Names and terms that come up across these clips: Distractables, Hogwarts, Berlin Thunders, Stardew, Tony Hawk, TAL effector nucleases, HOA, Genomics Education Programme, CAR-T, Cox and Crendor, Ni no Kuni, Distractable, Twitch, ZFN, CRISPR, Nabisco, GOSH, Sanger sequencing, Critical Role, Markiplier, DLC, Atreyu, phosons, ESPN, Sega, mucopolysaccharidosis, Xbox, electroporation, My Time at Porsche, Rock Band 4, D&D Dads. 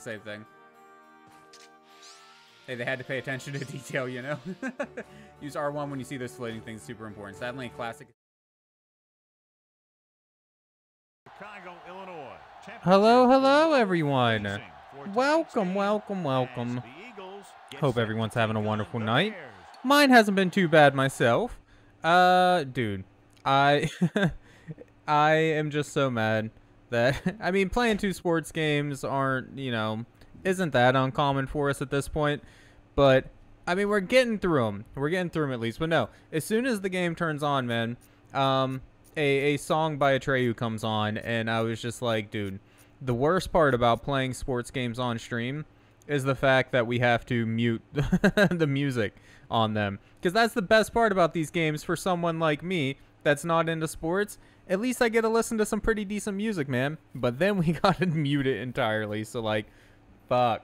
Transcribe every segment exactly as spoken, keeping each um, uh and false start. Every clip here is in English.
Same thing. Hey, they had to pay attention to detail, you know? Use R one when you see those floating things, super important. Sadly, classic. Chicago, Illinois. Hello, hello, everyone. Welcome, welcome, welcome. Hope everyone's having a wonderful night. Mine hasn't been too bad myself. Uh, dude, I, I am just so mad that, I mean, playing two sports games aren't, you know, isn't that uncommon for us at this point, but I mean, we're getting through them. We're getting through them at least, but no, as soon as the game turns on, man, um, a, a song by Atreyu comes on, and I was just like, dude, the worst part about playing sports games on stream is the fact that we have to mute the music on them, because that's the best part about these games for someone like me that's not into sports. At least I get to listen to some pretty decent music, man, but then we gotta mute it entirely, so like, fuck.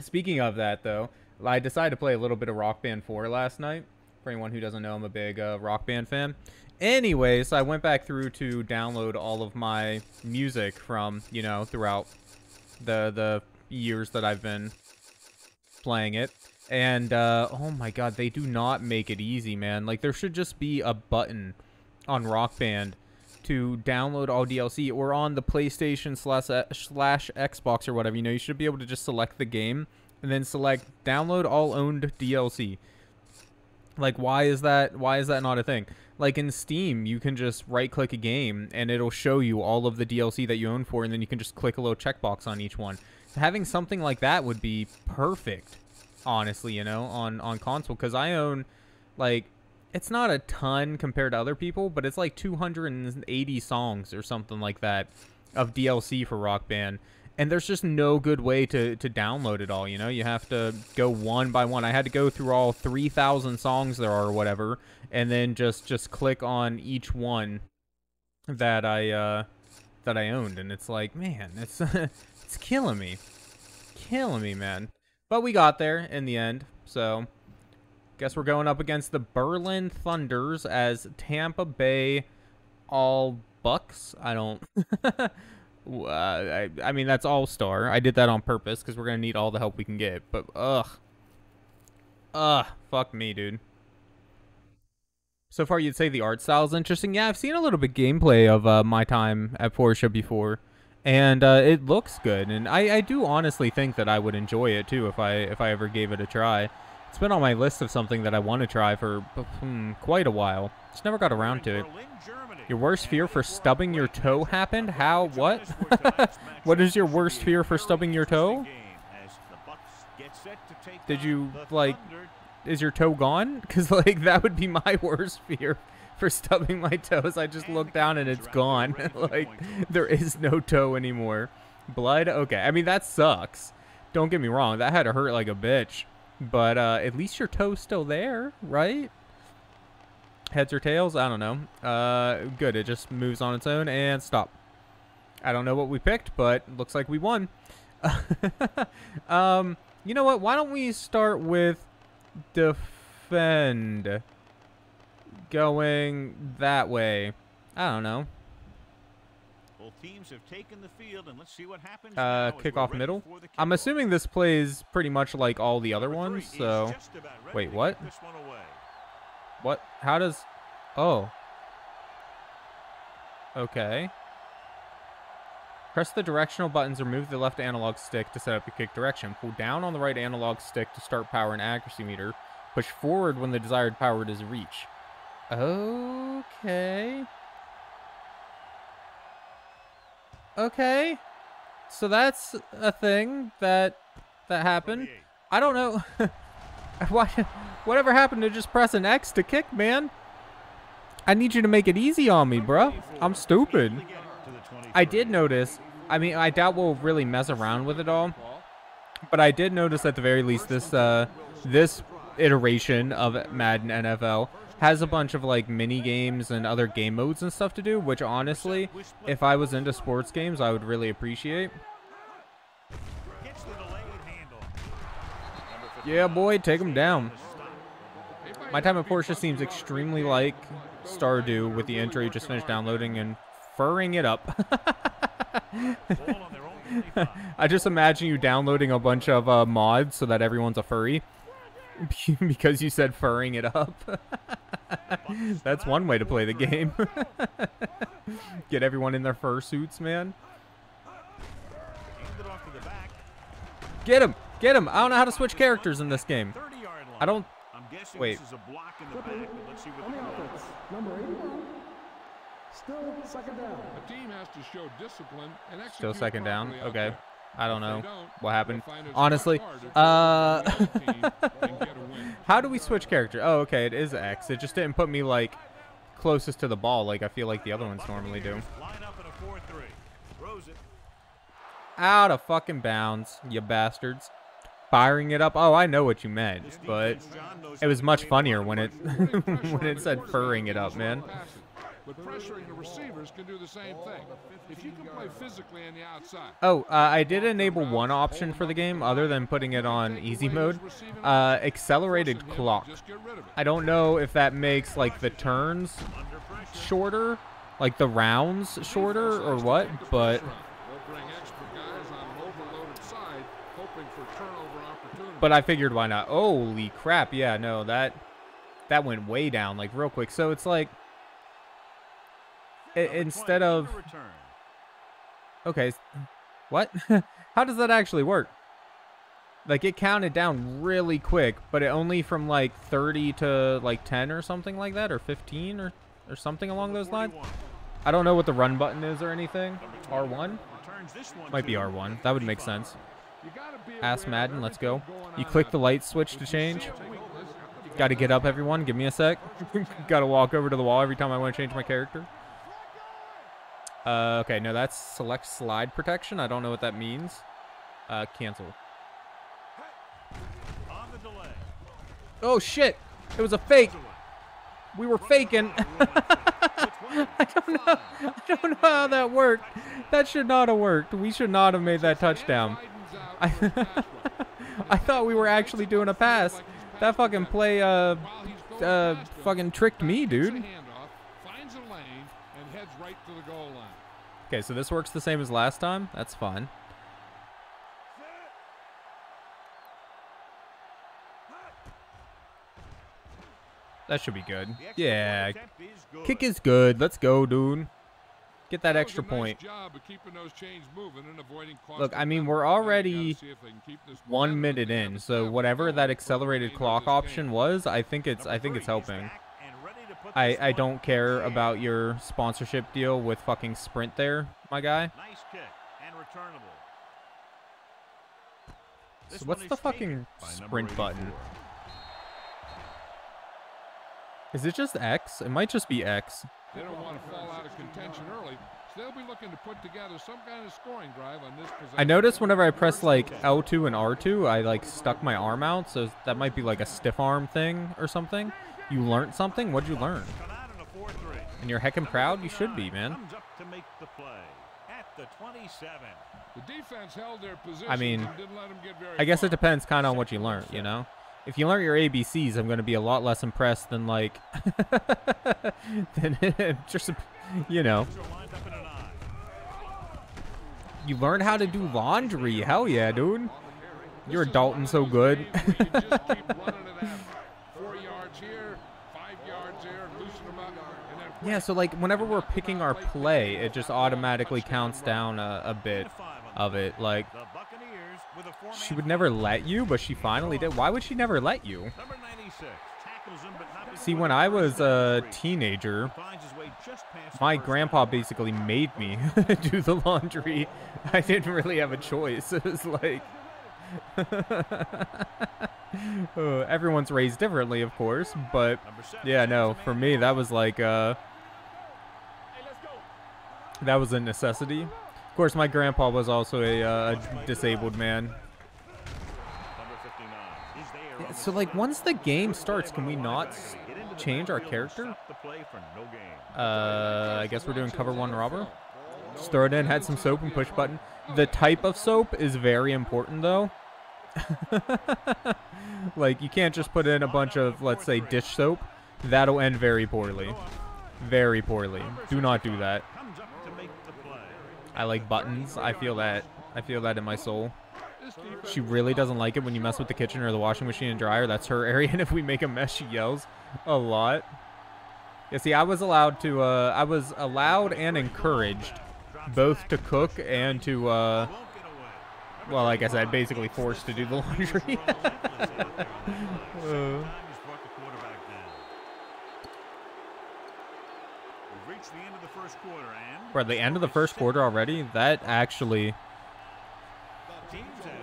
Speaking of that, though, I decided to play a little bit of Rock Band four last night. For anyone who doesn't know, I'm a big uh, Rock Band fan. Anyway, so I went back through to download all of my music from, you know, throughout the the years that I've been playing it. And, uh, oh my god, they do not make it easy, man. Like, there should just be a button on Rock Band to download all D L C, or on the PlayStation slash, slash Xbox or whatever. You know, you should be able to just select the game and then select download all owned D L C. Like, why is that? Why is that not a thing? Like, in Steam, you can just right click a game and it'll show you all of the D L C that you own for, and then you can just click a little checkbox on each one. So having something like that would be perfect, honestly, you know, on, on console, because I own, like, it's not a ton compared to other people, but it's like two hundred eighty songs or something like that of D L C for Rock Band. And there's just no good way to, to download it all, you know? You have to go one by one. I had to go through all three thousand songs there are or whatever, and then just, just click on each one that I uh, that I owned. And it's like, man, it's, it's killing me. Killing me, man. But we got there in the end, so... Guess we're going up against the Berlin Thunders as Tampa Bay All Bucks. I don't... uh, I, I mean, that's All-Star. I did that on purpose because we're going to need all the help we can get. But, ugh. Ugh. Fuck me, dude. So far, you'd say the art style is interesting. Yeah, I've seen a little bit of gameplay of uh, My Time at Porsche before. And uh, it looks good. And I, I do honestly think that I would enjoy it, too, if I if I ever gave it a try. It's been on my list of something that I want to try for hmm, quite a while. Just never got around to it. Your worst fear for stubbing your toe happened? How? What? What is your worst fear for stubbing your toe? Did you, like, is your toe gone? Because, like, that would be my worst fear for stubbing my toes. I just look down and it's gone. Like, there is no toe anymore. Blood? Okay. I mean, that sucks. Don't get me wrong. That had to hurt like a bitch. But uh, at least your toe's still there, right? Heads or tails? I don't know. Uh, good. It just moves on its own and stop. I don't know what we picked, but looks like we won. um, you know what? Why don't we start with defend going that way? I don't know. Both teams have taken the field, and let's see what happens. Uh, kickoff middle. Kick I'm assuming this plays pretty much like all the other ones, so... Wait, what? What? How does... Oh. Okay. Press the directional buttons or move the left analog stick to set up your kick direction. Pull down on the right analog stick to start power and accuracy meter. Push forward when the desired power is reached. Okay... Okay, so that's a thing that that happened. I don't know. Why, whatever happened to just press an X to kick, man? I need you to make it easy on me, bro. I'm stupid. I did notice. I mean, I doubt we'll really mess around with it all, but I did notice at the very least this uh, this iteration of Madden N F L has a bunch of like mini games and other game modes and stuff to do, which honestly, if I was into sports games, I would really appreciate. Yeah, boy, take them down. My Time at Porsche seems extremely like Stardew, with the intro you just finished downloading and furring it up. I just imagine you downloading a bunch of uh, mods so that everyone's a furry. Because you said furring it up. That's one way to play the game. Get everyone in their fursuits, man. Get him! Get him! I don't know how to switch characters in this game. I don't... Wait. Still second down? Okay. I don't know what happened. Honestly, uh, how do we switch character? Oh, okay, it is X. It just didn't put me, like, closest to the ball, like I feel like the other ones normally do. Out of fucking bounds, you bastards. Firing it up. Oh, I know what you meant, but it was much funnier when it when it said furring it up, man. But pressuring the receivers can do the same thing. If you can play physically on the outside. Oh, uh, I did enable one option for the game other than putting it on easy mode. Uh, accelerated clock. I don't know if that makes, like, the turns shorter, like the rounds shorter or what, but... But I figured why not. Holy crap, yeah, no, that, that went way down, like, real quick. So it's like... Instead of... Okay. What? How does that actually work? Like, it counted down really quick, but it only from, like, thirty to, like, ten or something like that, or fifteen or, or something along those lines. I don't know what the run button is or anything. R one? Might be R one. That would make sense. Ask Madden. Let's go. You click the light switch to change. Got to get up, everyone. Give me a sec. Got to walk over to the wall every time I want to change my character. Uh, okay, no, that's select slide protection. I don't know what that means. Uh, cancel. Oh, shit. It was a fake. We were faking. I don't know. I don't know how that worked. That should not have worked. We should not have made that touchdown. I, I thought we were actually doing a pass. That fucking play, uh, uh, fucking tricked me, dude. Right to the goal line. Okay, so this works the same as last time. That's fun. That should be good. Yeah. Kick is good. Let's go, dude. Get that extra point. Look, I mean, we're already one minute in, so whatever that accelerated clock option was, I think it's I think it's helping. I, I don't care about your sponsorship deal with fucking Sprint there, my guy. Nice kick and returnable. So what's the fucking Sprint button? Is it just X? It might just be X. They don't want to fall out of contention early, so they'll be looking to put together some kind of scoring drive on this possession. I noticed whenever I press like L two and R two, I like stuck my arm out, so that might be like a stiff arm thing or something. You learned something? What'd you learn? And you're heckin' proud? You should be, man. I mean, I guess it depends kind of on what you learned, you know? If you learn your A B Cs, I'm going to be a lot less impressed than, like, than just, you know. You learned how to do laundry. Hell yeah, dude. You're adulting so good. Yeah, so like whenever we're picking our play, it just automatically counts down a, a bit of it. Like, she would never let you, but she finally did. Why would she never let you? See, when I was a teenager, my grandpa basically made me do the laundry. I didn't really have a choice. It was like... Oh, everyone's raised differently, of course, but yeah, no, for me, that was like... Uh, that was a necessity. Of course, my grandpa was also a uh, disabled man. Yeah, so, like, once the game starts, can we not change our character? Uh, I guess we're doing cover one robber. Just throw it in, had some soap and push button. The type of soap is very important, though. Like, you can't just put in a bunch of, let's say, dish soap. That'll end very poorly. Very poorly. Do not do that. I like buttons. I feel that I feel that in my soul. She really doesn't like it when you mess with the kitchen or the washing machine and dryer. That's her area, and if we make a mess, she yells a lot. Yeah, see, I was allowed to, uh, I was allowed and encouraged both to cook and to, uh, well, like I said, basically forced to do the laundry. uh. We're at the end of the first quarter already? That actually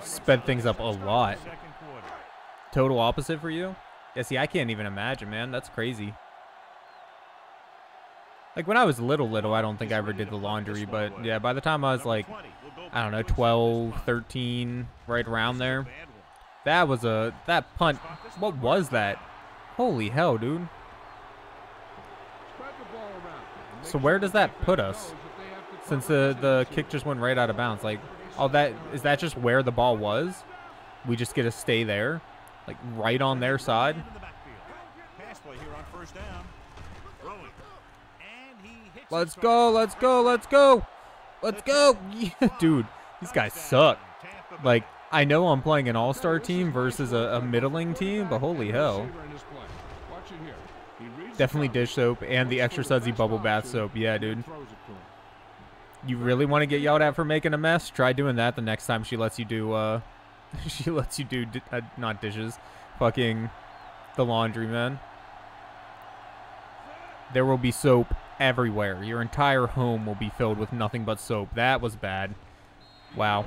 sped things up a lot. Total opposite for you? Yeah, see, I can't even imagine, man. That's crazy. Like, when I was little, little, I don't think I ever did the laundry, but, yeah, by the time I was, like, I don't know, twelve, thirteen, right around there, that was a, that punt, what was that? Holy hell, dude. So where does that put us? Since the, the kick just went right out of bounds, like, oh, that, is that just where the ball was? We just get to stay there? Like, right on their side? Let's go, let's go, let's go! Let's go! Yeah, dude, these guys suck. Like, I know I'm playing an all-star team versus a, a middling team, but holy hell. Definitely dish soap and the extra sudsy bubble bath soap. Yeah, dude. You really want to get yelled at for making a mess? Try doing that the next time she lets you do, uh... she lets you do, di uh, not dishes, fucking the laundry, man. There will be soap everywhere. Your entire home will be filled with nothing but soap. That was bad. Wow.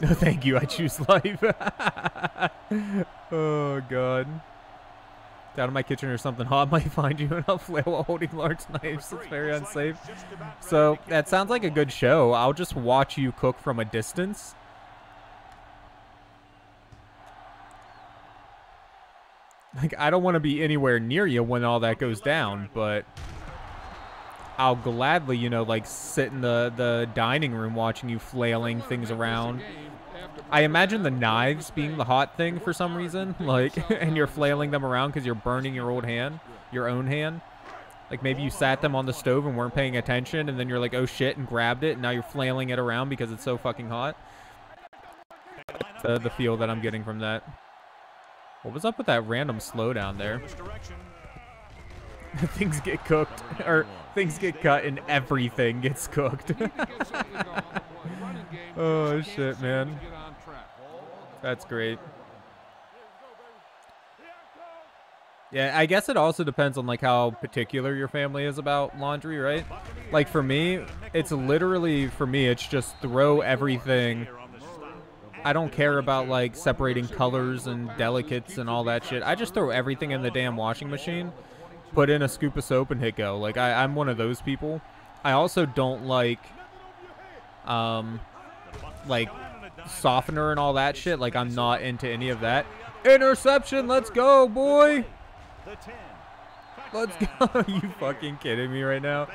No, thank you. I choose life. Oh, God. Down in my kitchen or something hot might find you, and I'll flail while holding large knives. It's very unsafe. So, that sounds like a good show. I'll just watch you cook from a distance. Like, I don't want to be anywhere near you when all that goes down, but I'll gladly, you know, like, sit in the, the dining room watching you flailing things around. I imagine the knives being the hot thing for some reason, like, and you're flailing them around because you're burning your old hand, your own hand. Like, maybe you sat them on the stove and weren't paying attention, and then you're like, oh shit, and grabbed it, and now you're flailing it around because it's so fucking hot. That's uh, the feel that I'm getting from that. What was up with that random slowdown there? Things get cooked, or things get cut, and everything gets cooked. Oh, shit, man. That's great. Yeah, I guess it also depends on, like, how particular your family is about laundry, right? Like, for me, it's literally, for me, it's just throw everything. I don't care about, like, separating colors and delicates and all that shit. I just throw everything in the damn washing machine, put in a scoop of soap, and hit go. Like, I, I'm one of those people. I also don't like, um, like, softener and all that shit. Like, I'm not into any of that. Interception! Let's go, boy! Let's go! Are you fucking kidding me right now?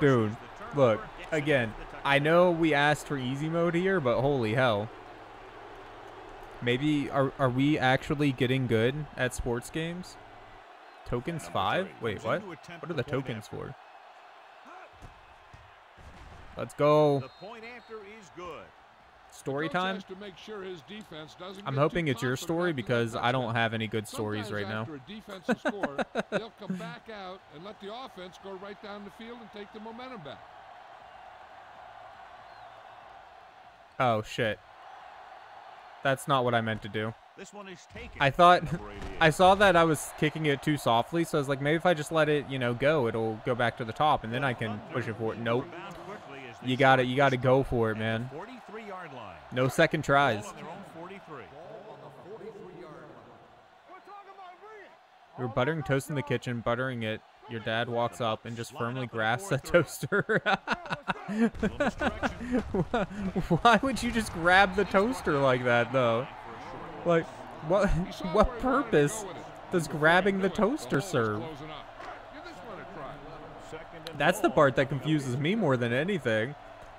Dude, look. Again, I know we asked for easy mode here, but holy hell. Maybe, are, are we actually getting good at sports games? Tokens five? Wait, what? What are the tokens for? Let's go. Story time? I'm hoping it's your story because I don't have any good stories right now. They'll come back out and let the offense go right down the field and take the momentum back. Oh shit. That's not what I meant to do. This one is taken. I thought I saw that I was kicking it too softly, so I was like, maybe if I just let it, you know, go, it'll go back to the top, and then I can push it forward. Nope. You got it. You got to go for it, man. No second tries. We're buttering toast in the kitchen, buttering it. Your dad walks up and just firmly grasps a toaster. Why would you just grab the toaster like that, though? Like, what what purpose does grabbing the toaster serve? That's the part that confuses me more than anything.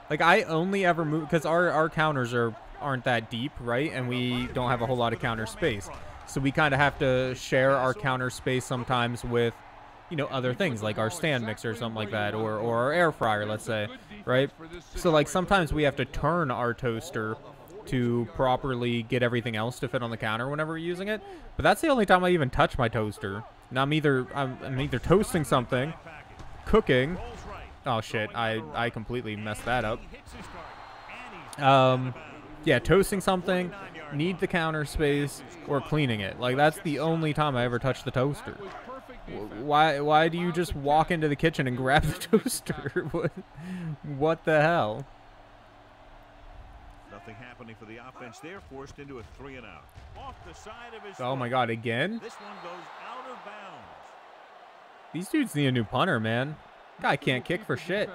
Like, I only ever move, because our, our counters are, aren't that deep, right? And we don't have a whole lot of counter space. So we kind of have to share our counter space sometimes with, you know, other things like our stand mixer or something like that, or, or our air fryer, let's say, right? So like sometimes we have to turn our toaster to properly get everything else to fit on the counter whenever we're using it. But that's the only time I even touch my toaster. Now I'm either, I'm, I'm either toasting something, cooking. Oh shit, I, I completely messed that up. Um, yeah, toasting something, need the counter space, or cleaning it. Like that's the only time I ever touch the toaster. Why, why do you just walk into the kitchen and grab the toaster? What, what the hell? Nothing happening for the offense. They're forced into a three and out. Off the side of his oh my god, again? This one goes out of bounds. These dudes need a new punter, man. Guy can't kick for shit.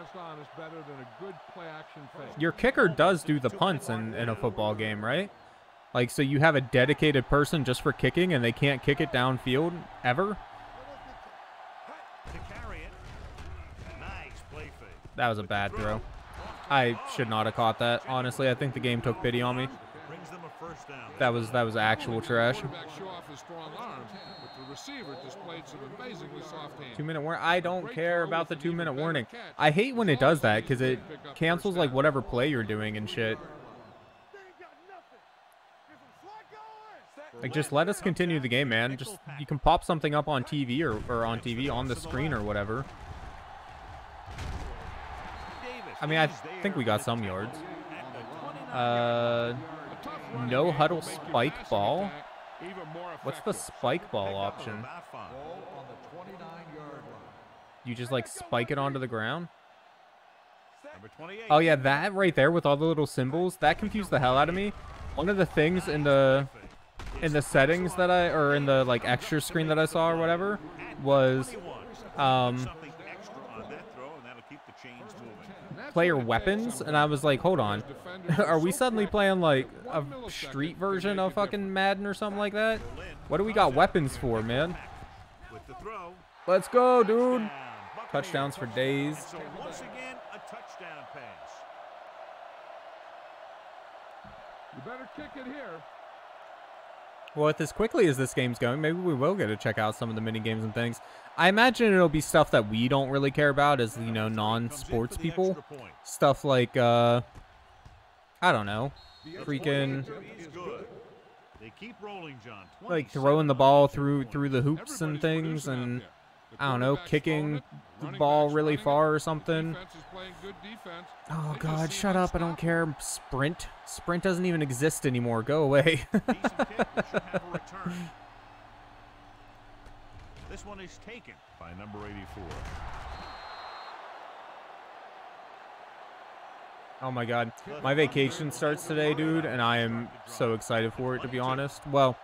Your kicker does do the punts in, in a football game, right? Like, so you have a dedicated person just for kicking and they can't kick it downfield ever? That was a bad throw. I should not have caught that. Honestly, I think the game took pity on me. That was that was actual trash. Two-minute warning. I don't care about the two-minute warning. I hate when it does that because it cancels like whatever play you're doing and shit. Like, just let us continue the game, man. Just you can pop something up on T V or, or on T V on the screen or whatever. I mean, I think we got some yards. Uh. No huddle spike ball. What's the spike ball option? You just like spike it onto the ground? Oh yeah, that right there with all the little symbols, that confused the hell out of me. One of the things in the in the settings that I or in the like extra screen that I saw or whatever was um player weapons, and I was like, hold on, are we suddenly playing like a street version of fucking Madden or something like that? What do we got weapons for, man? Let's go, dude. Touchdowns for days. Well, with as quickly as this game's going, maybe we will get to check out some of the mini games and things. I imagine it'll be stuff that we don't really care about as, you know, non-sports people. Stuff like, uh, I don't know, freaking, like throwing the ball through through the hoops and things, and I don't know, kicking the ball really far or something. Oh god, shut up, I don't care. Sprint. Sprint doesn't even exist anymore. Go away. This one is taken by number eighty-four. Oh my god. My vacation starts today, dude, and I am so excited for it, to be honest. Well,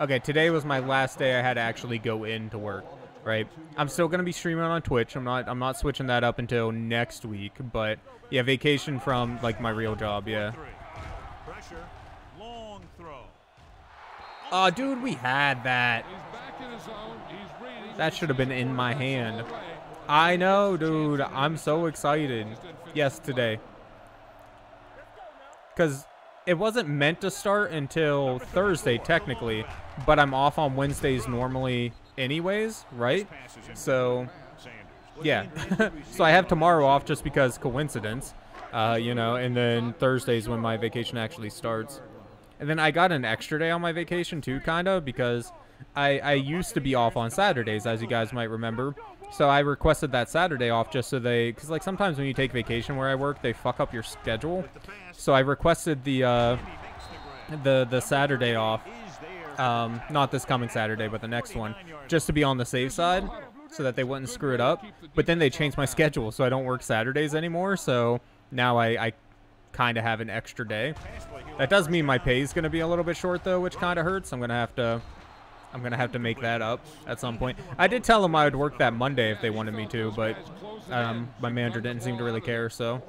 okay, today was my last day I had to actually go in to work, right? I'm still going to be streaming on Twitch. I'm not I'm not switching that up until next week, but yeah, vacation from like my real job, yeah. Pressure. Long throw. Oh, dude, we had that. That should have been in my hand. I know, dude. I'm so excited. Yes, today. Because it wasn't meant to start until Thursday, technically. But I'm off on Wednesdays normally anyways, right? So, yeah. So I have tomorrow off just because coincidence. Uh, you know, and then Thursday's when my vacation actually starts. And then I got an extra day on my vacation, too, kind of, because I, I used to be off on Saturdays, as you guys might remember. So I requested that Saturday off just so they... Because, like, sometimes when you take vacation where I work, they fuck up your schedule. So I requested the uh, the, the Saturday off. Um, not this coming Saturday, but the next one. Just to be on the safe side so that they wouldn't screw it up. But then they changed my schedule, so I don't work Saturdays anymore. So now I... I kind of have an extra day. That does mean my pay is going to be a little bit short though, which kind of hurts. I'm going to have to I'm going to have to make that up at some point. I did tell them I would work that Monday if they wanted me to, but um, my manager didn't seem to really care, so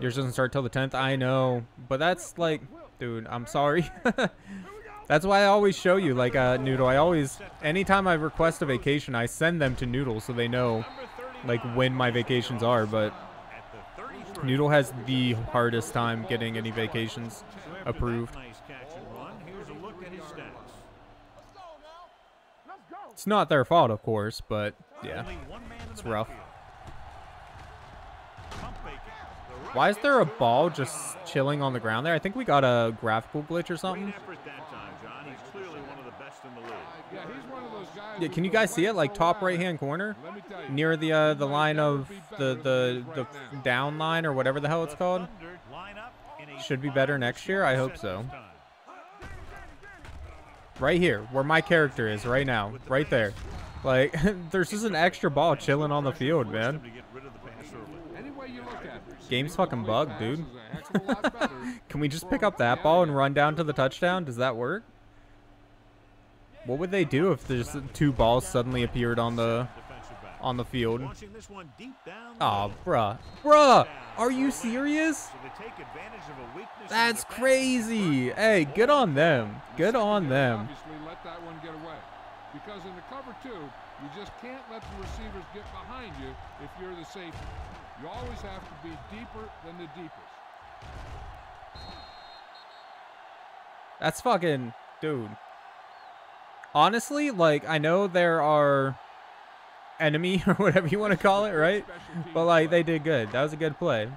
yours doesn't start till the tenth. I know, but that's like, dude, I'm sorry. That's why I always show you, like, uh, Noodle. I always, anytime I request a vacation, I send them to Noodle so they know like when my vacations are, but Noodle has the hardest time getting any vacations approved. It's not their fault, of course, but Yeah, it's rough. Why is there a ball just chilling on the ground there? I think we got a graphical glitch or something. Yeah, can you guys see it? Like top right-hand corner, near the uh, the line of the the the down line or whatever the hell it's called. Should be better next year. I hope so. Right here, where my character is right now, right there. Like, there's just an extra ball chilling on the field, man. Game's fucking bugged, dude. Can we just pick up that ball and run down to the touchdown? Does that work? What would they do if there's two balls suddenly appeared on the on the field? Oh, bruh. Bruh! Are you serious? That's crazy. Hey, good on them. Good on them. Because in the cover two, you just can't let the receivers get behind you if you're the safety. You always have to be deeper than the deepest. That's fucking, dude. Honestly, like, I know there are enemy or whatever you want to call it, right? But, like, they did good. That was a good play.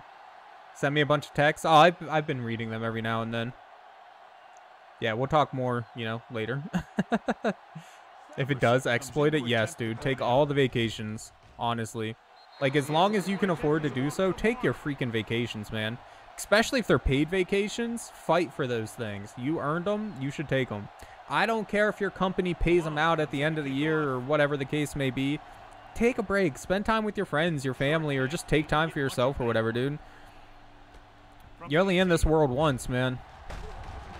Send me a bunch of texts. Oh, I've, I've been reading them every now and then. Yeah, we'll talk more, you know, later. If it does, exploit it. Yes, dude. Take all the vacations, honestly. Like, as long as you can afford to do so, take your freaking vacations, man. Especially if they're paid vacations, fight for those things. You earned them, you should take them. I don't care if your company pays them out at the end of the year or whatever the case may be. Take a break. Spend time with your friends, your family, or just take time for yourself or whatever, dude. You're only in this world once, man.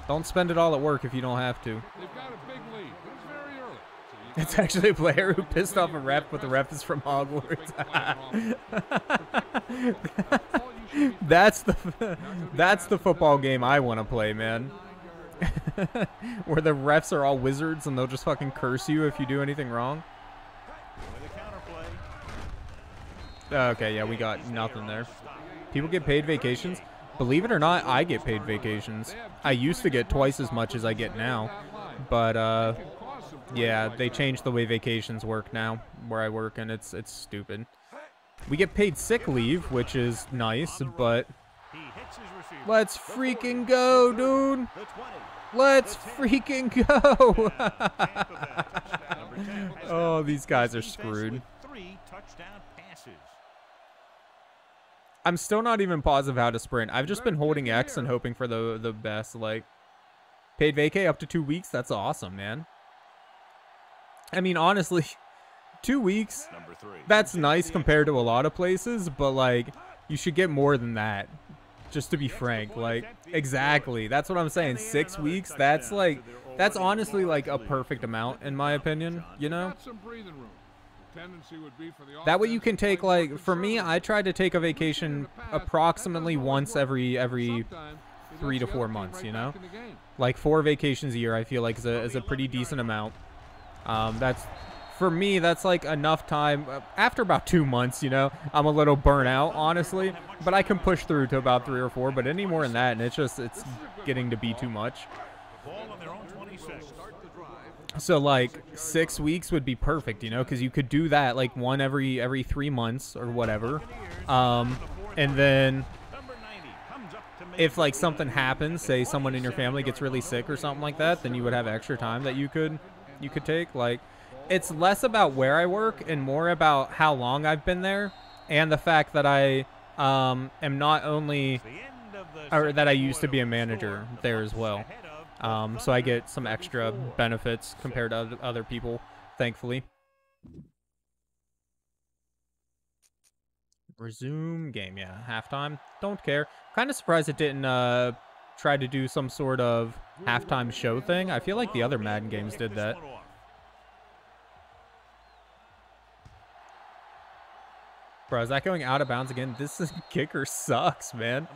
Don't spend it all at work if you don't have to. They've got a big lead. It's actually a player who pissed off a ref, but the ref is from Hogwarts. that's the that's the football game I want to play, man. Where the refs are all wizards and they'll just fucking curse you if you do anything wrong. Okay, yeah, we got nothing there. People get paid vacations. Believe it or not, I get paid vacations. I used to get twice as much as I get now, but uh. Yeah, they changed the way vacations work now, where I work, and it's it's stupid. We get paid sick leave, which is nice, but let's freaking go, dude! Let's freaking go! Oh, these guys are screwed. I'm still not even positive how to sprint. I've just been holding X and hoping for the the best. Like, paid vacay up to two weeks. That's awesome, man. I mean, honestly, two weeks, that's nice compared to a lot of places, but, like, you should get more than that, just to be frank. Like, exactly. That's what I'm saying. Six weeks, that's, like, that's honestly, like, a perfect amount, in my opinion, you know? That way you can take, like, for me, I try to take a vacation approximately once every, every... three to four months, you know? Like, four vacations a year, I feel like, is a, is a pretty decent amount. Um, that's, for me, that's like enough time. After about two months, you know, I'm a little burnt out, honestly, but I can push through to about three or four, but any more than that, and it's just, it's getting to be too much. So, like, six weeks would be perfect, you know, because you could do that, like, one every, every three months or whatever. Um, and then if, like, something happens, say someone in your family gets really sick or something like that, then you would have extra time that you could... you could take. Like, it's less about where I work and more about how long I've been there and the fact that I um am not only or that I used to be a manager there as well, um so I get some extra benefits compared to other people, thankfully. Resume game. Yeah, halftime, don't care. Kind of surprised it didn't uh try to do some sort of halftime show thing. I feel like the other Madden games did that. Bro, is that going out of bounds again? This is, kicker sucks, man.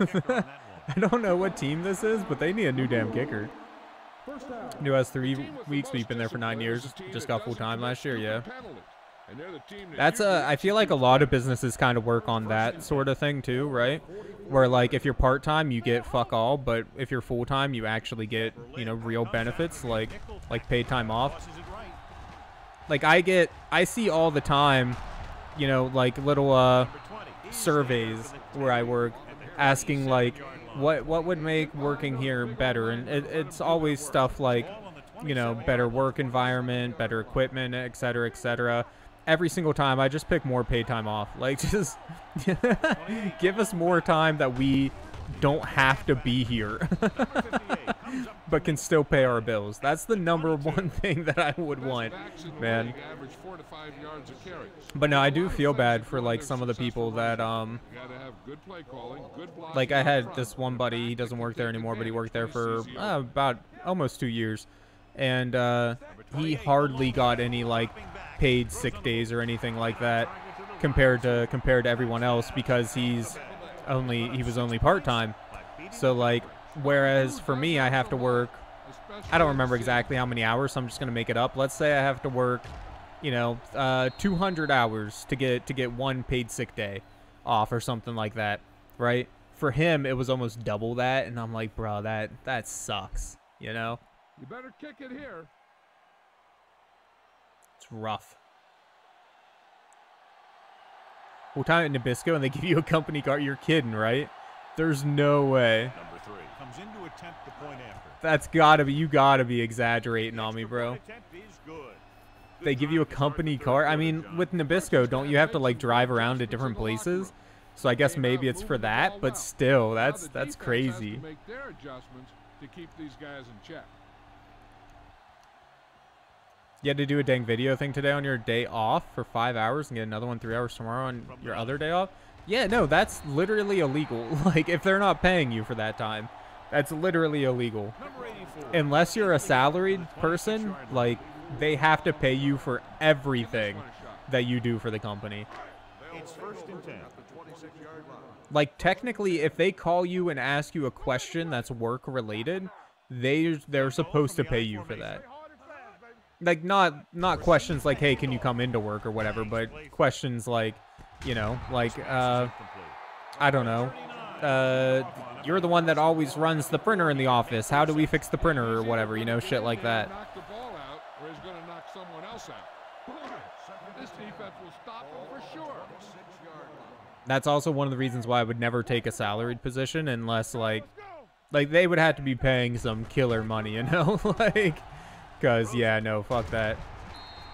I don't know what team this is, but they need a new damn kicker. New has three weeks. We've been there for nine years. Just got full time last year, yeah. That's a, I feel like a lot of businesses kind of work on that sort of thing too, right? Where, like, if you're part-time, you get fuck all, but if you're full-time, you actually get, you know, real benefits, like, like paid time off. Like I get, I see all the time, you know, like little uh, surveys where I work, asking like, what what would make working here better, and it, it's always stuff like, you know, better work environment, better equipment, et cetera, et cetera. Every single time, I just pick more paid time off. Like, just give us more time that we don't have to be here, but can still pay our bills. That's the number one thing that I would want, man. But no, I do feel bad for, like, some of the people that, um, like, I had this one buddy, he doesn't work there anymore, but he worked there for uh, about almost two years. And uh, he hardly got any, like, paid sick days or anything like that compared to compared to everyone else, because he's only he was only part-time. So like, whereas for me, I have to work, I don't remember exactly how many hours, so I'm just gonna make it up. Let's say I have to work, you know, uh, two hundred hours to get to get one paid sick day off or something like that, right? For him, it was almost double that, and I'm like, bro, that that sucks, you know. You better kick it here. It's rough. We're time at Nabisco and they give you a company card. You're kidding, right? There's no way. Number three comes in to attempt the point after. That's gotta be, you gotta be exaggerating on me, bro. They give you a company card. I mean, with Nabisco, don't you have to like drive around to different places? So I guess maybe it's for that, but still, that's that's crazy. Make their adjustments to keep these guys in check. You had to do a dang video thing today on your day off for five hours and get another one three hours tomorrow on your other day off? Yeah, no, that's literally illegal. Like, if they're not paying you for that time, that's literally illegal. Unless you're a salaried person, like, they have to pay you for everything that you do for the company. Like, technically, if they call you and ask you a question that's work-related, they, they're supposed to pay you for that. Like, not not questions like, hey, can you come into work or whatever, but questions like, you know, like, uh, I don't know, uh, you're the one that always runs the printer in the office. How do we fix the printer or whatever, you know, shit like that. That's also one of the reasons why I would never take a salaried position unless, like, like they would have to be paying some killer money, you know, like... Because, yeah, no, fuck that.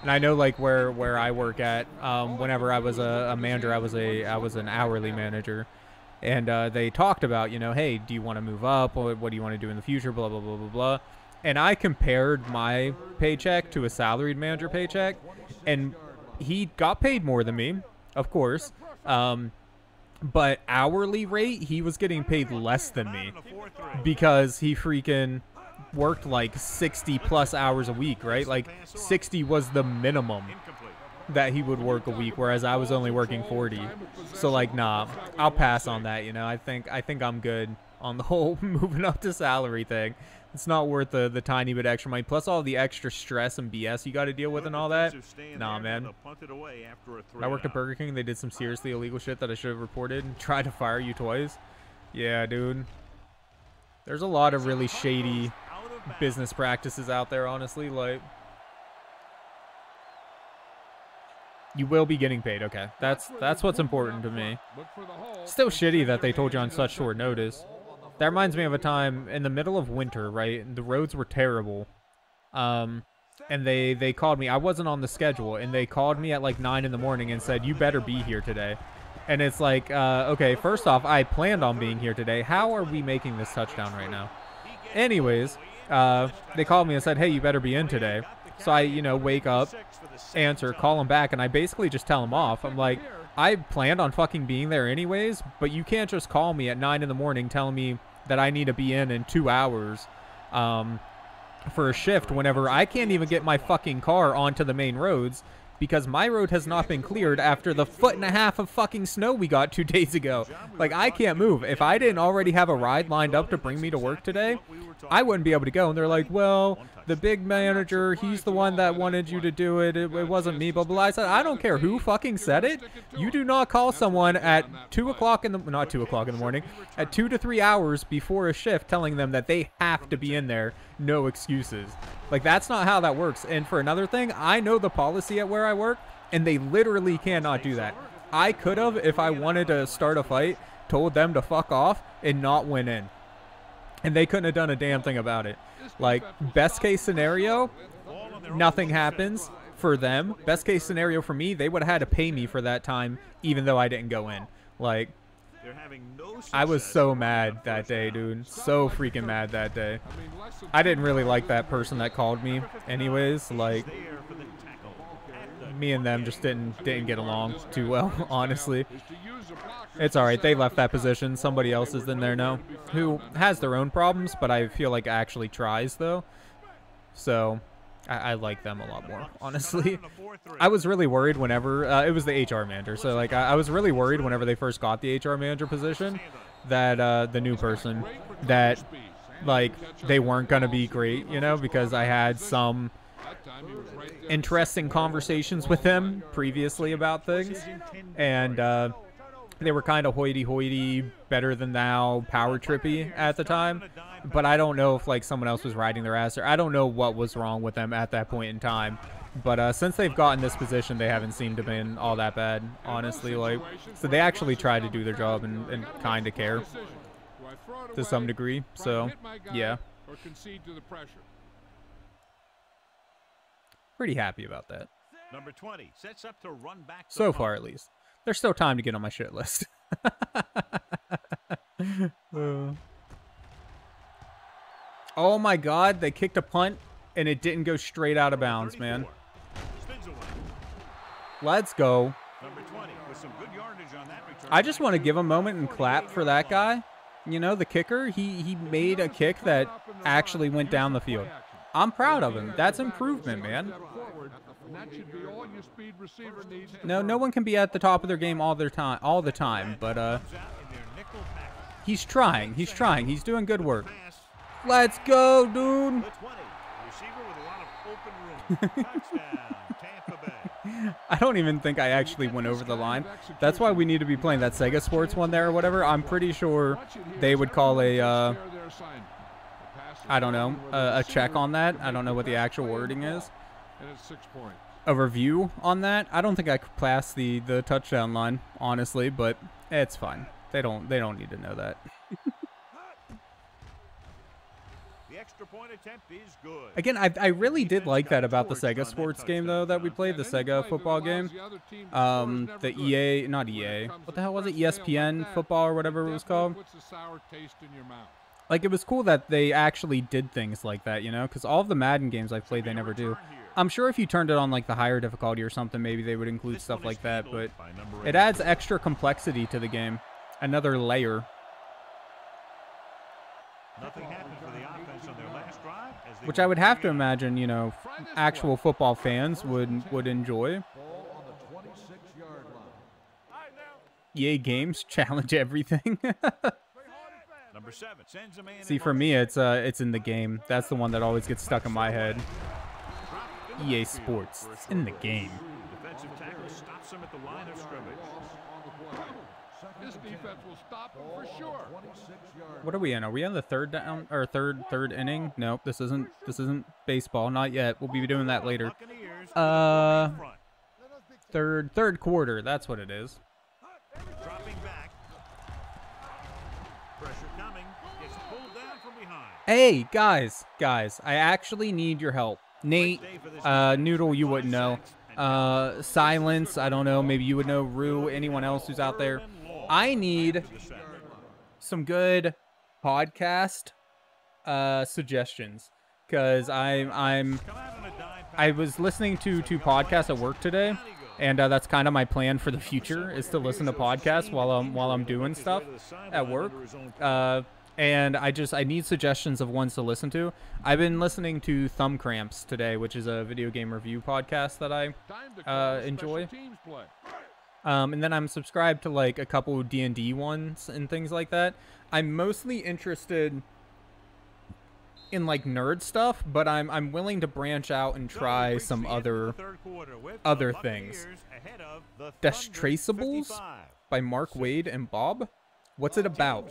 And I know, like, where where I work at, um, whenever I was a, a manager, I was a I was an hourly manager. And uh, they talked about, you know, hey, do you want to move up? Or what do you want to do in the future? Blah, blah, blah, blah, blah. And I compared my paycheck to a salaried manager paycheck. And he got paid more than me, of course. Um, but hourly rate, he was getting paid less than me. Because he freaking... worked like sixty plus hours a week, right? Like sixty was the minimum that he would work a week, whereas I was only working forty. So like, nah, I'll pass on that, you know. I think I think I'm good on the whole moving up to salary thing. It's not worth the the tiny bit extra money plus all the extra stress and B S you got to deal with and all that. Nah, man. I worked at Burger King. They did some seriously illegal shit that I should have reported and tried to fire you twice. Yeah, dude. There's a lot of really shady business practices out there, honestly. Like, you will be getting paid. Okay, that's that's what's important to me. Still shitty that they told you on such short notice. That reminds me of a time in the middle of winter, right? And the roads were terrible, um and they they called me. I wasn't on the schedule, and they called me at like nine in the morning and said, you better be here today. And it's like, uh okay, first off, I planned on being here today. How are we making this touchdown right now? Anyways, Uh, they called me and said, hey, you better be in today. So I, you know, wake up, answer, call them back, and I basically just tell them off. I'm like, I planned on fucking being there anyways, but you can't just call me at nine in the morning telling me that I need to be in in two hours um, for a shift whenever I can't even get my fucking car onto the main roads because my road has not been cleared after the foot and a half of fucking snow we got two days ago. Like, I can't move. If I didn't already have a ride lined up to bring me to work today, I wouldn't be able to go. And they're like, well, the big manager, he's the one that wanted you to do it. It, it wasn't me, blah, blah, blah. I said, I don't care who fucking said it. You do not call someone at two o'clock in the, not two o'clock in the morning, at two to three hours before a shift telling them that they have to be in there. No excuses. Like, that's not how that works. And for another thing, I know the policy at where I work, and they literally cannot do that. I could have, if I wanted to start a fight, told them to fuck off and not went in. And they couldn't have done a damn thing about it. Like, best case scenario, nothing happens for them. Best case scenario for me, they would have had to pay me for that time, even though I didn't go in. Like, I was so mad that day, dude. So freaking mad that day. I didn't really like that person that called me anyways. Like, me and them just didn't didn't get along too well, honestly. It's all right. They left that position. Somebody else is in there now who has their own problems, but I feel like actually tries, though. So I, I like them a lot more, honestly. I was really worried whenever uh, it was the H R manager. So, like, I, I was really worried whenever they first got the H R manager position that uh, the new person that, like, they weren't going to be great, you know, because I had some interesting conversations with them previously about things. And uh, they were kind of hoity-hoity, better than thou, power trippy at the time. But I don't know if, like, someone else was riding their ass, or I don't know what was wrong with them at that point in time. But uh, since they've gotten this position, they haven't seemed to have been all that bad, honestly. Like, so they actually try to do their job and, and kind of care to some degree. So, yeah. Pretty happy about that. Number twenty sets up to run back so far, at least. There's still time to get on my shit list. uh. Oh my god, they kicked a punt and it didn't go straight out of bounds, man. Let's go. I just want to give a moment and clap for that guy. You know, the kicker, he, he made a kick that actually went down the field. I'm proud of him. That's improvement, man. No, no one can be at the top of their game all their time, all the time. But uh, he's trying. He's trying. He's doing good work. Let's go, dude. I don't even think I actually went over the line. That's why we need to be playing that Sega Sports one there or whatever. I'm pretty sure they would call a. Uh, I don't know, uh, a check on that. I don't know what the actual wording is. A review on that. I don't think I could pass the the touchdown line, honestly, but it's fine. They don't they don't need to know that. The extra point attempt is good. Again, I I really did like that about the Sega Sports game though that we played, the Sega football game. Um, the E A, not E A. What the hell was it? E S P N football or whatever it was called. Like, it was cool that they actually did things like that, you know? Because all of the Madden games I've played, they never do. I'm sure if you turned it on, like, the higher difficulty or something, maybe they would include stuff like that. But it adds extra complexity to the game. Another layer. Nothing happened for the offense on their last drive. Which I would have to imagine, you know, actual football fans would, would enjoy. E A Games challenge everything. Number seven, sends a man. See, for me, it's uh, it's in the game. That's the one that always gets stuck in my head. E A Sports, it's in the game. Defensive tackle stops him at the line of scrimmage. This defense will stop him for sure. What are we in? Are we on the third down or third third inning? Nope, this isn't this isn't baseball. Not yet. We'll be doing that later. Uh, third third quarter. That's what it is. Dropping back. Hey, guys, guys, I actually need your help. Nate, uh, Noodle, you wouldn't know. Uh, Silence, I don't know. Maybe you would know. Rue, anyone else who's out there. I need some good podcast uh, suggestions because I'm, I'm, I was listening to two podcasts at work today. And uh, that's kind of my plan for the future, is to listen to podcasts while I'm, while I'm doing stuff at work. Uh, and I just, I need suggestions of ones to listen to. I've been listening to Thumb Cramps today, which is a video game review podcast that I uh, enjoy. Um, and then I'm subscribed to like a couple D and D ones and things like that. I'm mostly interested in like nerd stuff, but I'm I'm willing to branch out and try some other other things. Distractables by Mark Wade and Bob. What's it about?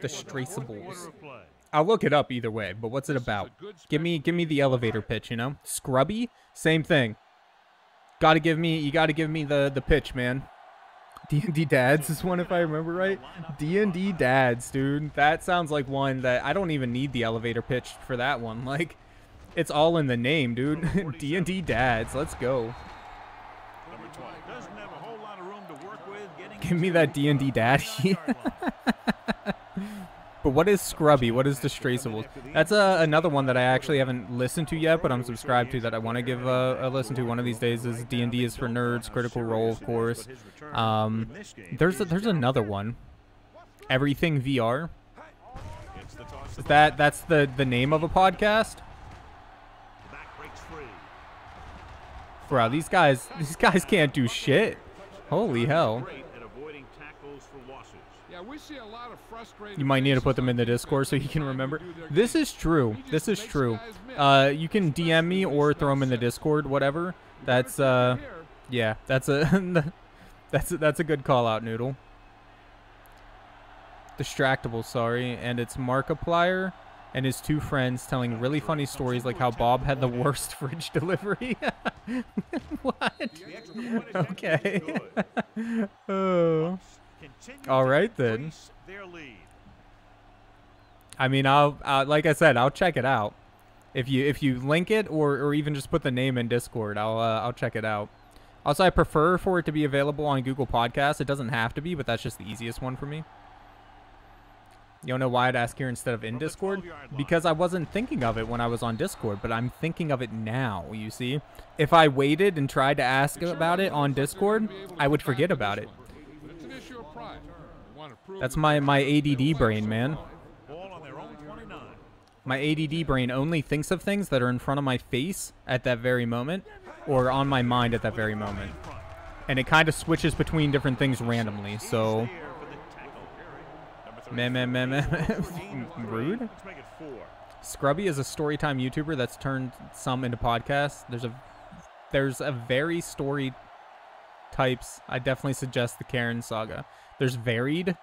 Distractables. I'll look it up either way, but what's it about? Give me give me the elevator pitch, you know? Scrubby, same thing. Gotta give me you gotta give me the the pitch, man. D and D Dads is one, if I remember right. D and D Dads, dude. That sounds like one that I don't even need the elevator pitch for that one. Like, it's all in the name, dude. D and D Dads, let's go. Give me that D and D Daddy. But what is Scrubby? What is Distractables? That's uh, another one that I actually haven't listened to yet, but I'm subscribed to that I want to give a, a listen to one of these days. Is D and D is for Nerds, Critical Role, of course. Um, there's a, there's another one. Everything V R. Is that that's the the name of a podcast? Bro, these guys these guys can't do shit. Holy hell. You might need to put them in the Discord so he can remember. This is true. This is true. Uh, you can D M me or throw them in the Discord, whatever. That's uh, yeah, that's a that's a, that's a good call out, Noodle. Distractable, sorry, and it's Markiplier and his two friends telling really funny stories, like how Bob had the worst fridge delivery. What? Okay. Oh. All right then. I mean, I'll uh, like I said, I'll check it out. If you if you link it or or even just put the name in Discord, I'll uh, I'll check it out. Also, I prefer for it to be available on Google Podcasts. It doesn't have to be, but that's just the easiest one for me. You don't know why I'd ask here instead of in Discord? Because I wasn't thinking of it when I was on Discord, but I'm thinking of it now, you see. If I waited and tried to ask about it on Discord, I would forget about it. That's my, my A D D brain, man. My A D D brain only thinks of things that are in front of my face at that very moment, or on my mind at that very moment. And it kind of switches between different things randomly, so... Meh, meh, meh, meh. Rude? Scrubby is a storytime YouTuber that's turned some into podcasts. There's a, there's a very story types. I definitely suggest the Karen Saga. There's varied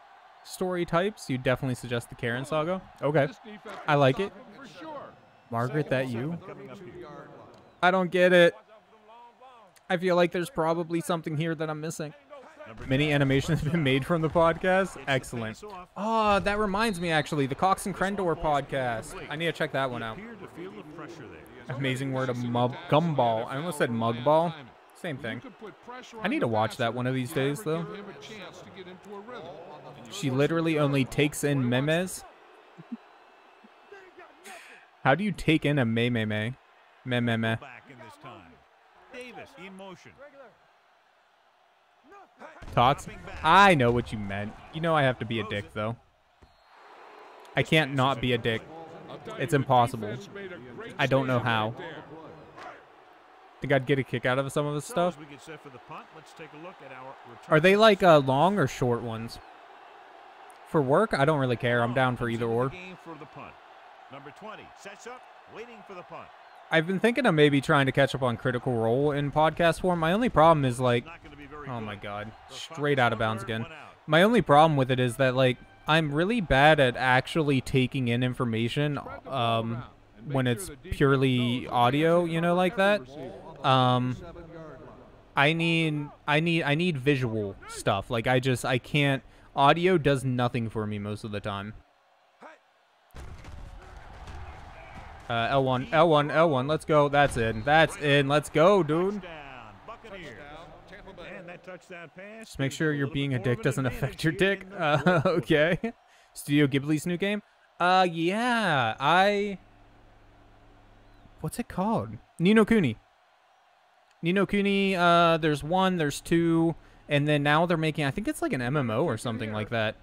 story types. You definitely suggest the Karen Saga. Okay, I like it. Margaret, that you? I don't get it. I feel like there's probably something here that I'm missing. Many animations have been made from the podcast. Excellent. Oh, that reminds me, actually, the Cox and Crendor podcast. I need to check that one out. Amazing word of mug gumball. I almost said mugball. Same thing. I need to watch that one of these days, though. She literally only takes in memes. How do you take in a meme-meme? Meme-meme. Tots? I know what you meant. You know I have to be a dick, though. I can't not be a dick. It's impossible. I don't know how. Think I'd get a kick out of some of this stuff. Are they like uh, long or short ones? For work, I don't really care. I'm down for either or. I've been thinking of maybe trying to catch up on Critical Role in podcast form. My only problem is like, oh my god, straight out of bounds again. My only problem with it is that like I'm really bad at actually taking in information um, when it's purely audio, you know, like that. Um, I need, I need, I need visual stuff. Like I just, I can't. Audio does nothing for me most of the time. Uh, L one, L one, L one. Let's go. That's in. That's in. Let's go, dude. Just make sure your being a dick doesn't affect your dick. Uh, okay. Studio Ghibli's new game. Uh, yeah. I. What's it called? Ni no Kuni. Ni no Kuni. Uh, there's one. There's two. And then now they're making, I think it's like an M M O or something like that.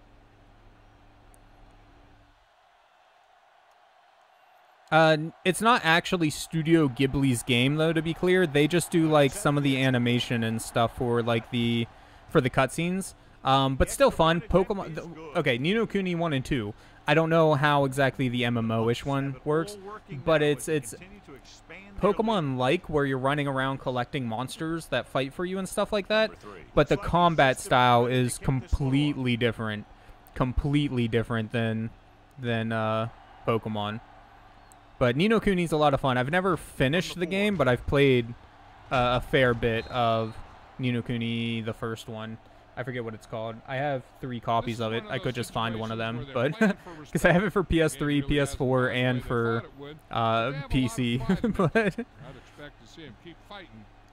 Uh, it's not actually Studio Ghibli's game, though, to be clear. They just do like some of the animation and stuff for like the for the cutscenes. Um, but still fun. Pokemon... Okay, Ni no Kuni one and two. I don't know how exactly the M M O-ish one works, but it's it's Pokemon-like, where you're running around collecting monsters that fight for you and stuff like that, but the combat style is completely different. Completely different than than uh, Pokemon. But Ni no Kuni's a lot of fun. I've never finished the game, but I've played uh, a fair bit of Ni no Kuni, the first one. I forget what it's called. I have three copies of it. Of I could just find one of them, but because I have it for P S three, really P S four, and for uh, P C. But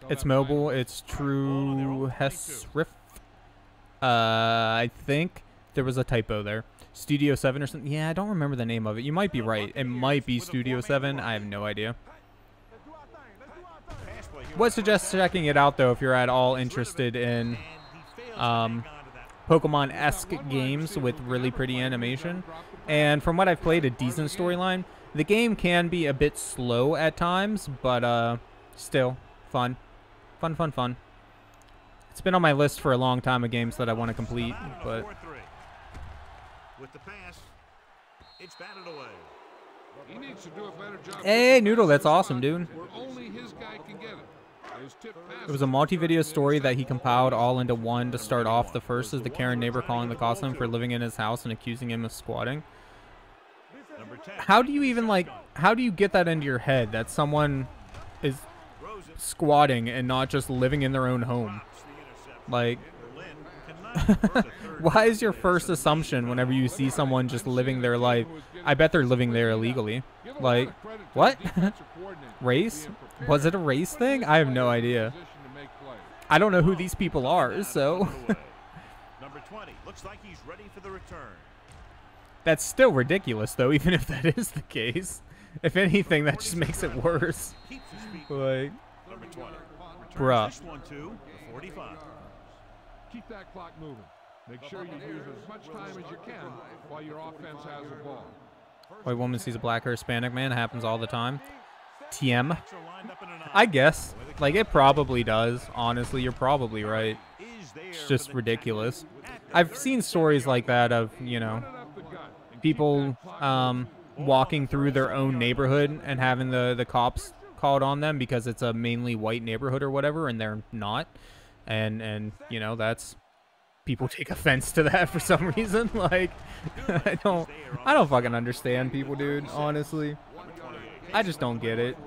it's mobile. It's True Hess Rift. Uh, I think there was a typo there. Studio seven or something. Yeah, I don't remember the name of it. You might be right. It might be Studio seven. I have no idea. Would suggest checking it out though if you're at all interested in um Pokemon-esque games with really pretty animation. And from what I've played, a decent storyline. The game can be a bit slow at times, but uh still fun fun fun fun it's been on my list for a long time of games that I want to complete. But with the pass, it's batted away. He needs to do a better job. Hey Noodle, that's awesome, dude. Where only his guy can get it. It was a multi-video story that he compiled all into one to start off. The first is the Karen neighbor calling the Goslin for living in his house and accusing him of squatting. How do you even, like, how do you get that into your head that someone is squatting and not just living in their own home? Like, why is your first assumption whenever you see someone just living their life, I bet they're living there illegally? Like, what? Race? Was it a race thing? I have no idea. I don't know who these people are, so. That's still ridiculous, though, even if that is the case. If anything, that just makes it worse. Like, bruh. Keep that clock moving. Make sure you use as much time as you can while your offense has the ball. White woman sees a black or Hispanic man. It happens all the time. T M. I guess. Like, it probably does. Honestly, you're probably right. It's just ridiculous. I've seen stories like that of, you know, people um, walking through their own neighborhood and having the, the cops called on them because it's a mainly white neighborhood or whatever, and they're not. And, and you know, that's... People take offense to that for some reason. Like, I don't, I don't fucking understand people, dude. Honestly, I just don't get it.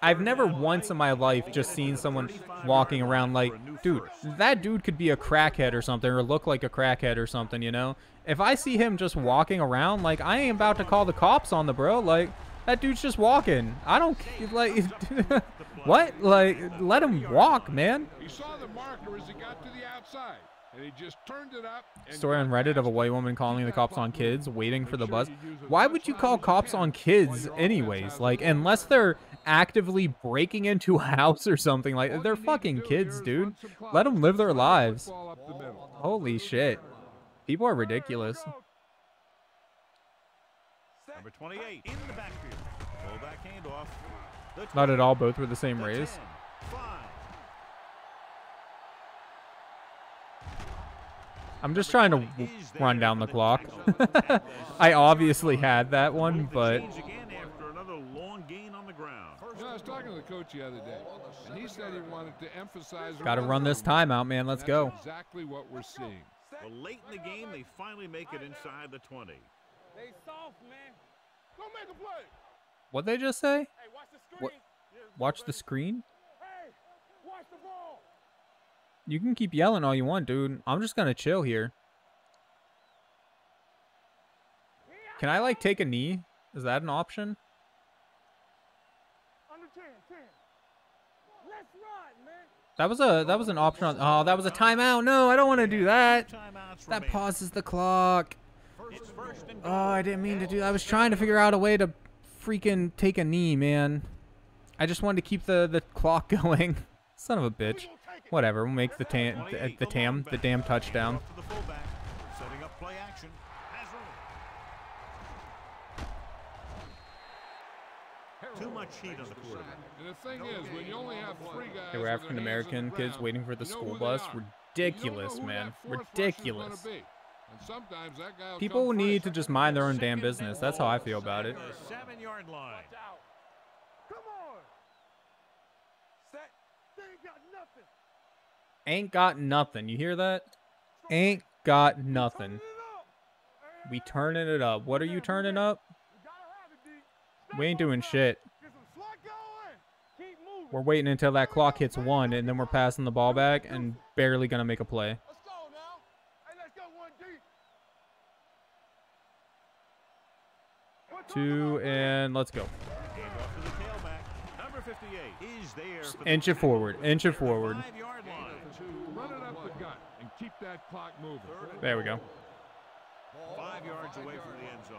I've never once in my life just seen someone walking around like, dude, that dude could be a crackhead or something, or look like a crackhead or something. You know, if I see him just walking around, like, I ain't about to call the cops on the bro. Like, that dude's just walking. I don't like. What? Like, let him walk, man. He saw the marker as he got to the outside, and he just turned it up. Story on Reddit of a white woman calling the cops on kids, waiting for the bus. Why would you call cops on kids anyways? Like, unless they're actively breaking into a house or something. Like, they're fucking kids, dude. Let them live their lives. Holy shit. People are ridiculous. Number twenty-eight in the backfield. Full back handoff. Not at all, both were the same race. I'm just trying to run down the clock. I obviously had that one, but... I was talking to the coach the other day, and he said he wanted to emphasize... Gotta run this timeout, man. Let's go. Exactly what we're seeing. But late in the game, they finally make it inside the twenty. They soft, man. Go make a play. What'd they just say? Hey, watch the screen. What? Watch the screen? Hey, watch the ball. You can keep yelling all you want, dude. I'm just gonna chill here. Can I, like, take a knee? Is that an option? Under ten, ten. Let's run, man. That was a that was an option on, oh, that was a timeout. No, I don't want to do that. That pauses the clock. Oh, I didn't mean to do that. I was trying to figure out a way to freaking take a knee, man. I just wanted to keep the the clock going. Son of a bitch. Whatever, we'll make the tam the, the tam the damn touchdown. Too much heat on the quarterback. They were African American kids waiting for the school bus. ridiculous, man. Ridiculous. People need to just mind their own damn business. That's how I feel about it. Seven-yard line. Come on. Set. They ain't got nothing. Ain't got nothing. You hear that? Ain't got nothing. We turning it up. What are you turning up? We ain't doing shit. We're waiting until that clock hits one, and then we're passing the ball back and barely gonna make a play. Two, and let's go. Just inch it forward. Inch it forward. There we go. Five yards away from the end zone.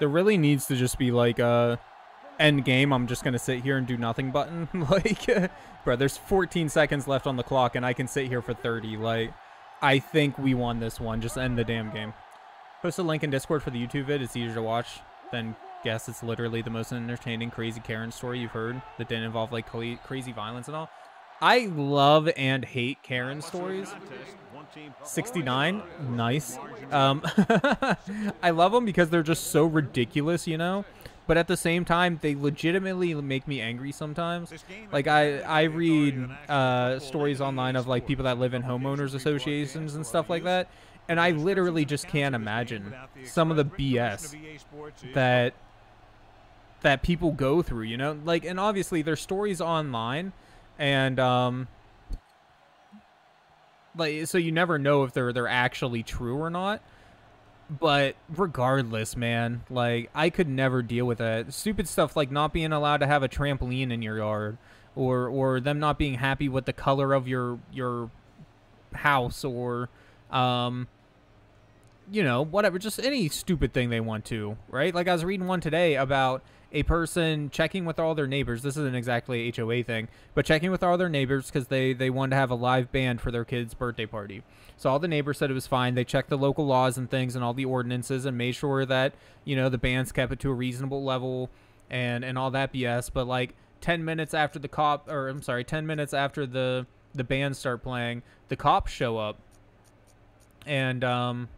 There really needs to just be like a end game. I'm just gonna sit here and do nothing button. Like, bro, there's fourteen seconds left on the clock, and I can sit here for thirty. Like, I think we won this one. Just end the damn game. Post a link in Discord for the YouTube vid. It's easier to watch than guess. It's literally the most entertaining crazy Karen story you've heard that didn't involve like crazy violence and all. I love and hate Karen stories. sixty-nine, nice. Um, I love them because they're just so ridiculous, you know? But at the same time, they legitimately make me angry sometimes. Like, I, I read uh, stories online of, like, people that live in homeowners associations and stuff like that, and I literally just can't imagine some of the B S that, that people go through, you know? Like, and obviously, their stories online, and um like so you never know if they're they're actually true or not, but regardless, man, like I could never deal with that stupid stuff, like not being allowed to have a trampoline in your yard, or or them not being happy with the color of your your house, or um you know, whatever, just any stupid thing they want to, right? Like I was reading one today about a person checking with all their neighbors. This isn't exactly a H O A thing, but checking with all their neighbors because they, they wanted to have a live band for their kid's birthday party. So all the neighbors said it was fine. They checked the local laws and things and all the ordinances and made sure that, you know, the band's kept it to a reasonable level and, and all that B S. But like ten minutes after the cop, or I'm sorry, ten minutes after the, the band start playing, the cops show up and, um,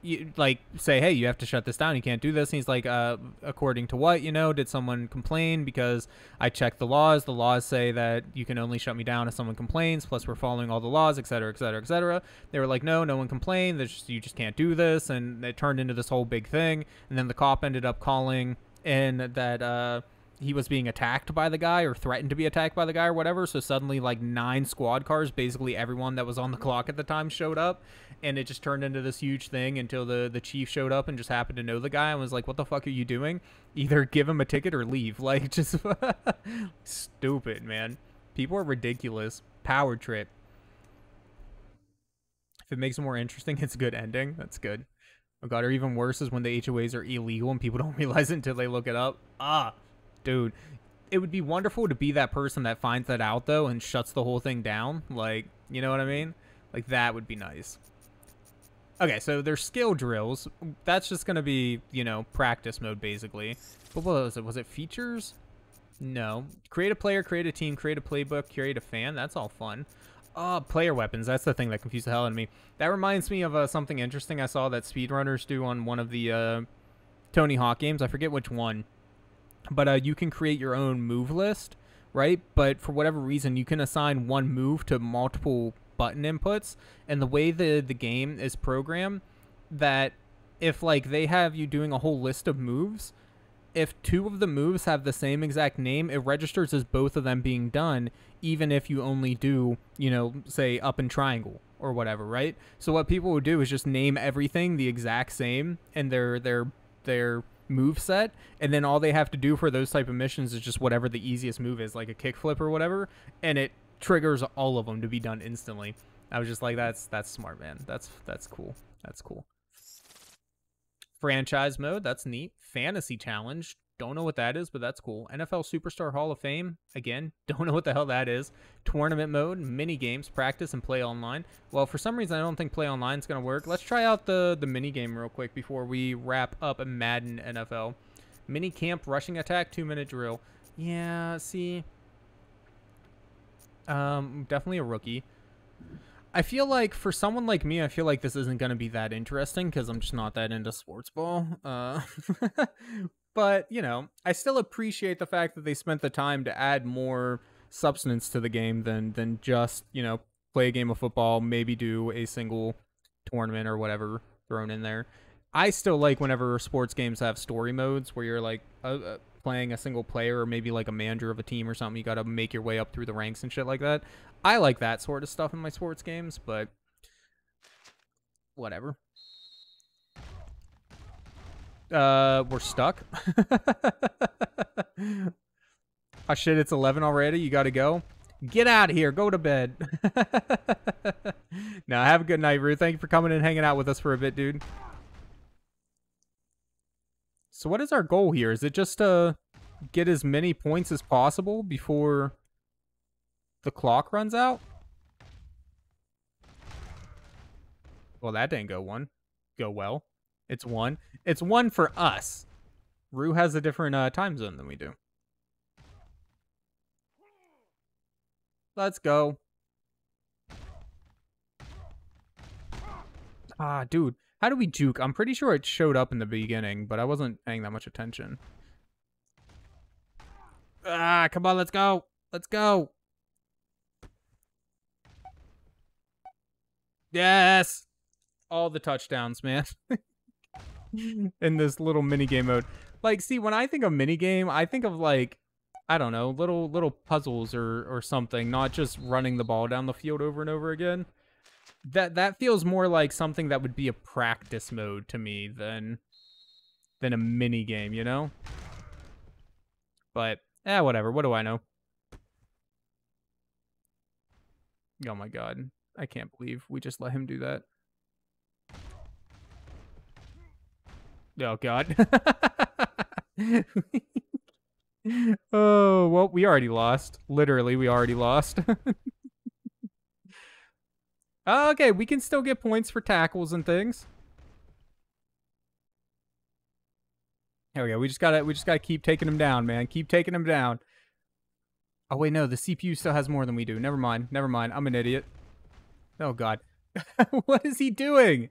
you, like, say, hey, you have to shut this down, you can't do this. And he's like, uh, according to what, you know, did someone complain? Because I checked the laws. The laws say that you can only shut me down if someone complains. Plus, we're following all the laws, et cetera, et cetera, et cetera. They were like, no, no one complained. There's just, you just can't do this. And it turned into this whole big thing. And then the cop ended up calling in that uh, he was being attacked by the guy or threatened to be attacked by the guy or whatever. So suddenly, like, nine squad cars, basically everyone that was on the clock at the time showed up. And it just turned into this huge thing until the, the chief showed up and just happened to know the guy and was like, what the fuck are you doing? Either give him a ticket or leave. Like, just stupid, man. People are ridiculous. Power trip. If it makes it more interesting, it's a good ending. That's good. Oh, God, or even worse is when the H O As are illegal and people don't realize it until they look it up. Ah, dude. It would be wonderful to be that person that finds that out, though, and shuts the whole thing down. Like, you know what I mean? Like, that would be nice. Okay, so there's skill drills. That's just going to be, you know, practice mode, basically. But what was it? Was it features? No. Create a player, create a team, create a playbook, create a fan. That's all fun. Uh, player weapons. That's the thing that confused the hell out of me. That reminds me of uh, something interesting I saw that speedrunners do on one of the uh, Tony Hawk games. I forget which one. But uh, you can create your own move list, right? But for whatever reason, you can assign one move to multiple button inputs, and the way the the game is programmed, that if like they have you doing a whole list of moves, if two of the moves have the same exact name, it registers as both of them being done, even if you only do, you know, say up and triangle or whatever, right? So what people would do is just name everything the exact same and their their their move set, and then all they have to do for those type of missions is just whatever the easiest move is, like a kickflip or whatever, and it triggers all of them to be done instantly. I was just like, that's that's smart, man. That's that's cool. That's cool. Franchise mode, that's neat. Fantasy challenge, don't know what that is, but that's cool. N F L Superstar Hall of Fame, again, don't know what the hell that is. Tournament mode, mini games, practice and play online. Well, for some reason I don't think play online is gonna work. Let's try out the the mini game real quick before we wrap up a Madden N F L. Mini camp, rushing attack, two minute drill. Yeah, see. Um, definitely a rookie. I feel like for someone like me, I feel like this isn't going to be that interesting because I'm just not that into sports ball. Uh, but, you know, I still appreciate the fact that they spent the time to add more substance to the game than, than just, you know, play a game of football, maybe do a single tournament or whatever thrown in there. I still like whenever sports games have story modes where you're like uh, playing a single player or maybe like a manager of a team or something. You got to make your way up through the ranks and shit like that. I like that sort of stuff in my sports games, but whatever. Uh, we're stuck. Oh shit, it's eleven already. You got to go. Get out of here. Go to bed. Now, have a good night, Rue. Thank you for coming and hanging out with us for a bit, dude. So what is our goal here? Is it just to get as many points as possible before the clock runs out? Well, that didn't go one. Go well. It's one. It's one for us. Rue has a different uh, time zone than we do. Let's go. Ah, dude. How do we juke? I'm pretty sure it showed up in the beginning, but I wasn't paying that much attention. Ah, come on, let's go. Let's go. Yes. All the touchdowns, man. In this little minigame mode. Like, see, when I think of minigame, I think of, like, I don't know, little little puzzles or, or something, not just running the ball down the field over and over again. That that feels more like something that would be a practice mode to me than than a mini game, you know? But eh, whatever. What do I know? Oh my god, I can't believe we just let him do that. Oh god. Oh well, we already lost. Literally, we already lost. Okay, we can still get points for tackles and things. There we go. We just gotta we just gotta keep taking him down, man. Keep taking him down. Oh wait, no, the C P U still has more than we do. Never mind. Never mind. I'm an idiot. Oh god. What is he doing?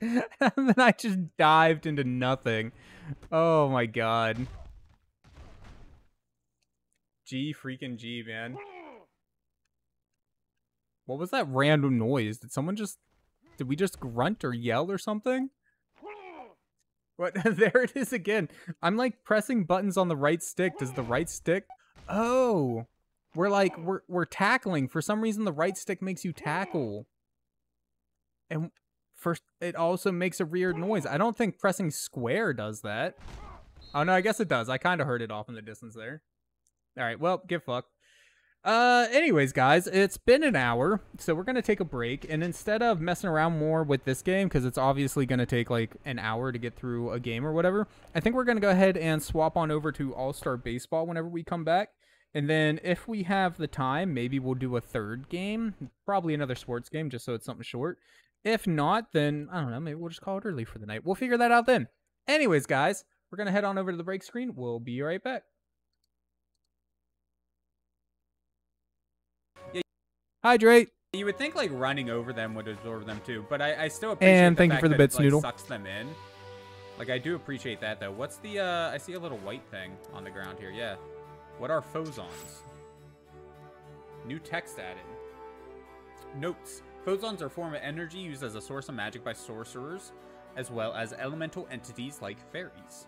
And then I just dived into nothing. Oh my god. G freaking G, man. What was that random noise? Did someone just... Did we just grunt or yell or something? What? There it is again. I'm like pressing buttons on the right stick. Does the right stick... Oh! We're like... We're, we're tackling. For some reason, the right stick makes you tackle. And first, it also makes a weird noise. I don't think pressing square does that. Oh no, I guess it does. I kind of heard it off in the distance there. Alright, well, get fucked. Uh, anyways, guys, it's been an hour, so we're going to take a break, and instead of messing around more with this game, because it's obviously going to take, like, an hour to get through a game or whatever, I think we're going to go ahead and swap on over to All-Star Baseball whenever we come back, and then if we have the time, maybe we'll do a third game, probably another sports game, just so it's something short. If not, then, I don't know, maybe we'll just call it early for the night. We'll figure that out then. Anyways, guys, we're going to head on over to the break screen. We'll be right back. Hydrate. You would think like running over them would absorb them too, but I, I still appreciate and the thank fact you for the bits, that it, like, sucks them in. Like I do appreciate that though. What's the? Uh, I see a little white thing on the ground here. Yeah. What are phosons? New text added. Notes. Phosons are a form of energy used as a source of magic by sorcerers, as well as elemental entities like fairies.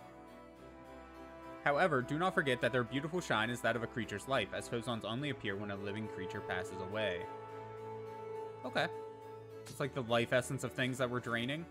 However, do not forget that their beautiful shine is that of a creature's life, as phosons only appear when a living creature passes away. Okay. It's like the life essence of things that we're draining.